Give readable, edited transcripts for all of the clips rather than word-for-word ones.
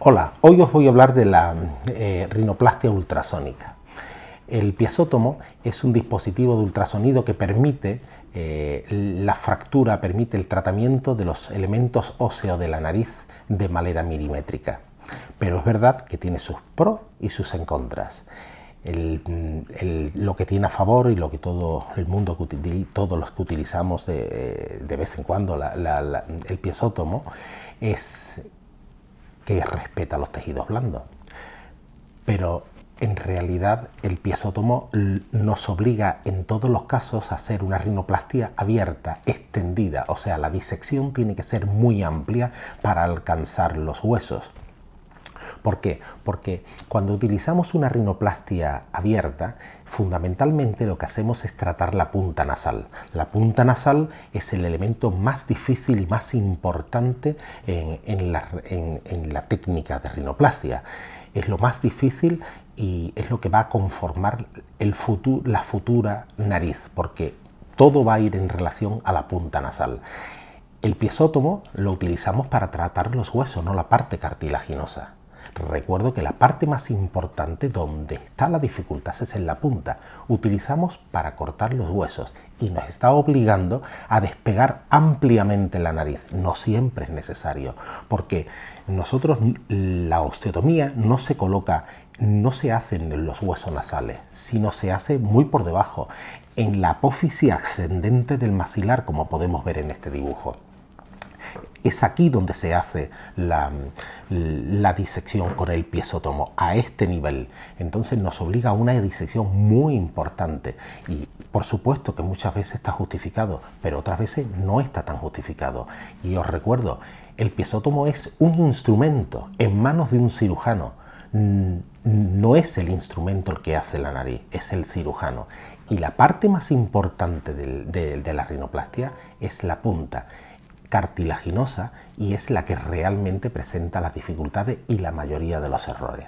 Hola, hoy os voy a hablar de la rinoplastia ultrasónica. El piezótomo es un dispositivo de ultrasonido que permite la fractura, permite el tratamiento de los elementos óseos de la nariz de manera milimétrica. Pero es verdad que tiene sus pros y sus contras. Lo que tiene a favor y lo que todo el mundo, todos los que utilizamos de vez en cuando el piezótomo, es que respeta los tejidos blandos, pero en realidad el piezótomo nos obliga en todos los casos a hacer una rinoplastia abierta, extendida, o sea, la disección tiene que ser muy amplia para alcanzar los huesos. ¿Por qué? Porque cuando utilizamos una rinoplastia abierta, fundamentalmente lo que hacemos es tratar la punta nasal. La punta nasal es el elemento más difícil y más importante en la técnica de rinoplastia. Es lo más difícil y es lo que va a conformar la futura nariz, porque todo va a ir en relación a la punta nasal. El piezótomo lo utilizamos para tratar los huesos, no la parte cartilaginosa. Recuerdo que la parte más importante donde está la dificultad es en la punta. Utilizamos para cortar los huesos y nos está obligando a despegar ampliamente la nariz. No siempre es necesario, porque nosotros la osteotomía no se coloca, no se hace en los huesos nasales, sino se hace muy por debajo, en la apófisis ascendente del maxilar, como podemos ver en este dibujo. Es aquí donde se hace la disección con el piezótomo, a este nivel. Entonces nos obliga a una disección muy importante y por supuesto que muchas veces está justificado, pero otras veces no está tan justificado. Y os recuerdo, el piezótomo es un instrumento en manos de un cirujano. No es el instrumento el que hace la nariz, es el cirujano. Y la parte más importante de la rinoplastia es la punta cartilaginosa, y es la que realmente presenta las dificultades y la mayoría de los errores.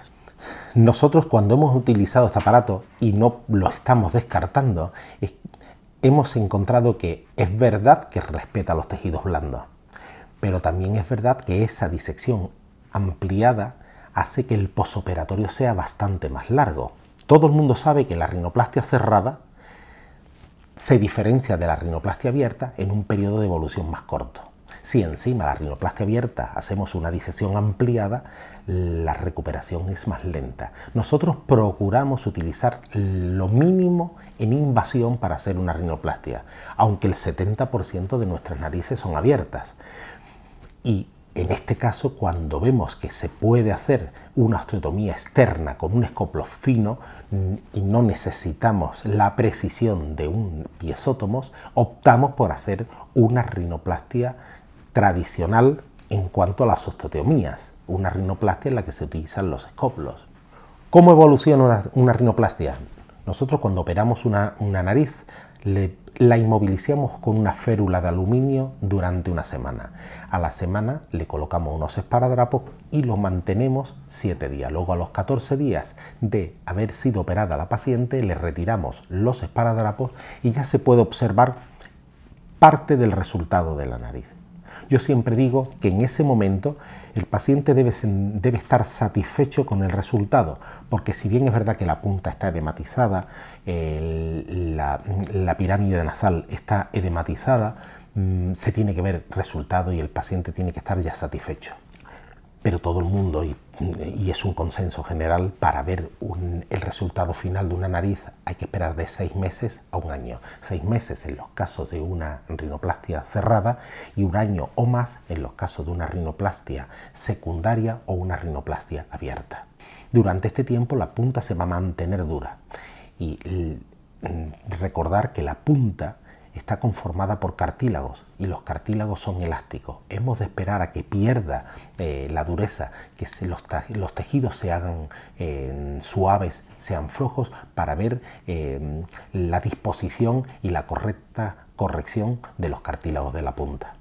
Nosotros, cuando hemos utilizado este aparato y no lo estamos descartando, hemos encontrado que es verdad que respeta los tejidos blandos, pero también es verdad que esa disección ampliada hace que el posoperatorio sea bastante más largo. Todo el mundo sabe que la rinoplastia cerrada se diferencia de la rinoplastia abierta en un periodo de evolución más corto. Si encima la rinoplastia abierta hacemos una disección ampliada, la recuperación es más lenta. Nosotros procuramos utilizar lo mínimo en invasión para hacer una rinoplastia, aunque el 70% de nuestras narices son abiertas. Y en este caso, cuando vemos que se puede hacer una osteotomía externa con un escoplo fino y no necesitamos la precisión de un piezótomo, optamos por hacer una rinoplastia tradicional en cuanto a las osteotomías, una rinoplastia en la que se utilizan los escoplos. ¿Cómo evoluciona una rinoplastia? Nosotros, cuando operamos una nariz, la inmovilizamos con una férula de aluminio durante una semana. A la semana le colocamos unos esparadrapos y lo mantenemos 7 días. Luego, a los 14 días de haber sido operada la paciente, le retiramos los esparadrapos y ya se puede observar parte del resultado de la nariz. Yo siempre digo que en ese momento el paciente debe estar satisfecho con el resultado, porque si bien es verdad que la punta está edematizada, la pirámide nasal está edematizada, se tiene que ver resultado y el paciente tiene que estar ya satisfecho. Pero todo el mundo, y es un consenso general, para ver el resultado final de una nariz hay que esperar de 6 meses a un año. 6 meses en los casos de una rinoplastia cerrada y un año o más en los casos de una rinoplastia secundaria o una rinoplastia abierta. Durante este tiempo la punta se va a mantener dura, y recordar que la punta está conformada por cartílagos y los cartílagos son elásticos. Hemos de esperar a que pierda la dureza, que los tejidos se hagan suaves, sean flojos, para ver la disposición y la correcta corrección de los cartílagos de la punta.